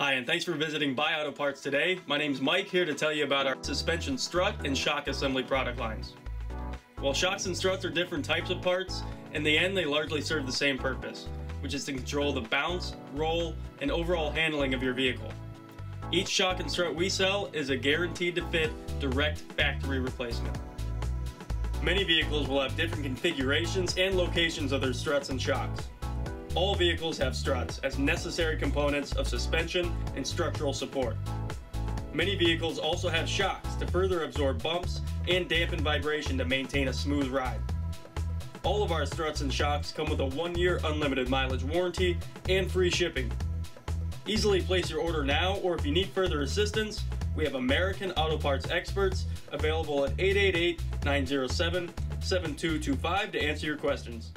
Hi, and thanks for visiting Buy Auto Parts today. My name's Mike, here to tell you about our suspension strut and shock assembly product lines. While shocks and struts are different types of parts, in the end they largely serve the same purpose, which is to control the bounce, roll, and overall handling of your vehicle. Each shock and strut we sell is a guaranteed to fit direct factory replacement. Many vehicles will have different configurations and locations of their struts and shocks. All vehicles have struts as necessary components of suspension and structural support. Many vehicles also have shocks to further absorb bumps and dampen vibration to maintain a smooth ride. All of our struts and shocks come with a 1-year unlimited mileage warranty and free shipping. Easily place your order now, or if you need further assistance, we have American Auto Parts Experts available at 888-907-7225 to answer your questions.